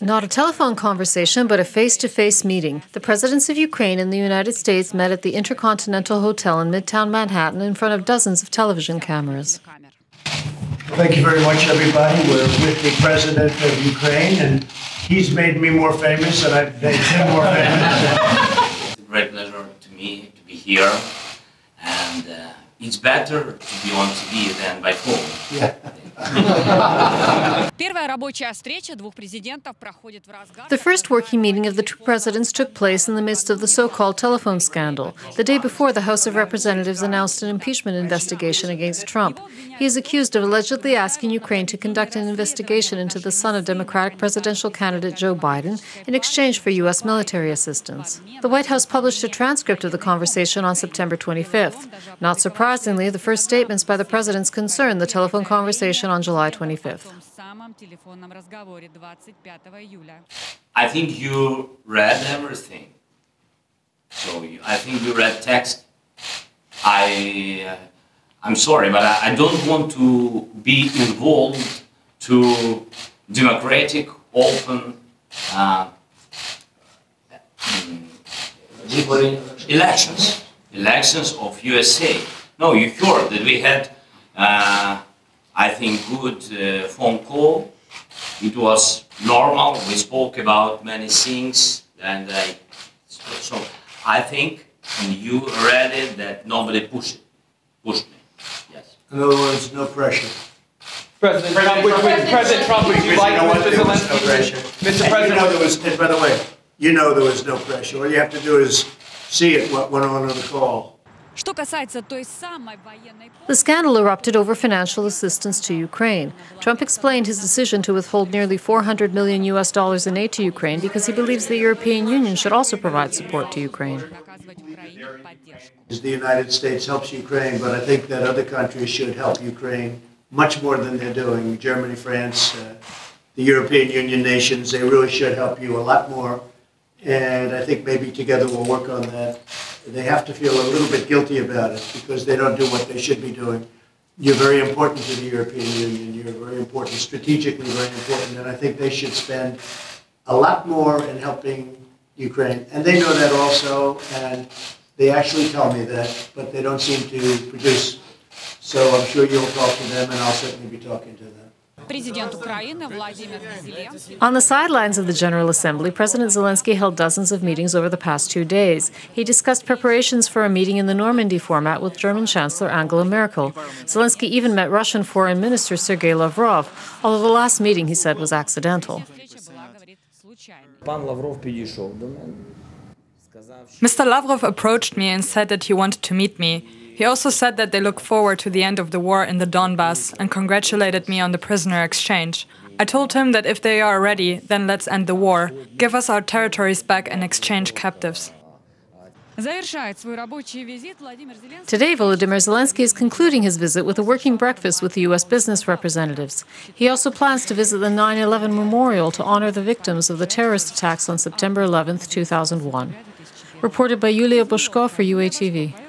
Not a telephone conversation, but a face-to-face meeting. The presidents of Ukraine and the United States met at the Intercontinental Hotel in Midtown Manhattan in front of dozens of television cameras. Thank you very much, everybody. We're with the president of Ukraine, and he's made me more famous, and I've made him more famous. It's a great pleasure to me to be here, and it's better to be on TV than by phone. Yeah. The first working meeting of the two presidents took place in the midst of the so-called telephone scandal. The day before, the House of Representatives announced an impeachment investigation against Trump. He is accused of allegedly asking Ukraine to conduct an investigation into the son of Democratic presidential candidate Joe Biden in exchange for U.S. military assistance. The White House published a transcript of the conversation on September 25th. Not surprisingly, the first statements by the presidents concerned the telephone conversation on July 25th. I think you read everything. So I think you read text. I'm sorry, but I don't want to be involved to democratic, open elections of USA. No, you heard that we had I think good phone call. It was normal. We spoke about many things, and so I think, and you read it, that nobody pushed me. Yes. In other words, no pressure. President Trump, would you like Mr. Zelensky? Mr. President, by the way, you know there was no pressure. All you have to do is see it. What went on the call. The scandal erupted over financial assistance to Ukraine. Trump explained his decision to withhold nearly $400 million US in aid to Ukraine because he believes the European Union should also provide support to Ukraine. The United States helps Ukraine, but I think that other countries should help Ukraine much more than they're doing. Germany, France, the European Union nations, they really should help you a lot more. And I think maybe together we'll work on that. They have to feel a little bit guilty about it because they don't do what they should be doing. You're very important to the European Union. You're very important, strategically very important, and I think they should spend a lot more in helping Ukraine. And they know that also, and they actually tell me that, but they don't seem to produce. So I'm sure you'll talk to them, and I'll certainly be talking to them. On the sidelines of the General Assembly, President Zelensky held dozens of meetings over the past 2 days. He discussed preparations for a meeting in the Normandy format with German Chancellor Angela Merkel. Zelensky even met Russian Foreign Minister Sergey Lavrov, although the last meeting, he said, was accidental. Mr. Lavrov approached me and said that he wanted to meet me. He also said that they look forward to the end of the war in the Donbas and congratulated me on the prisoner exchange. I told him that if they are ready, then let's end the war. Give us our territories back and exchange captives. Today, Volodymyr Zelensky is concluding his visit with a working breakfast with the U.S. business representatives. He also plans to visit the 9/11 memorial to honor the victims of the terrorist attacks on September 11, 2001. Reported by Yulia Bushko for UATV.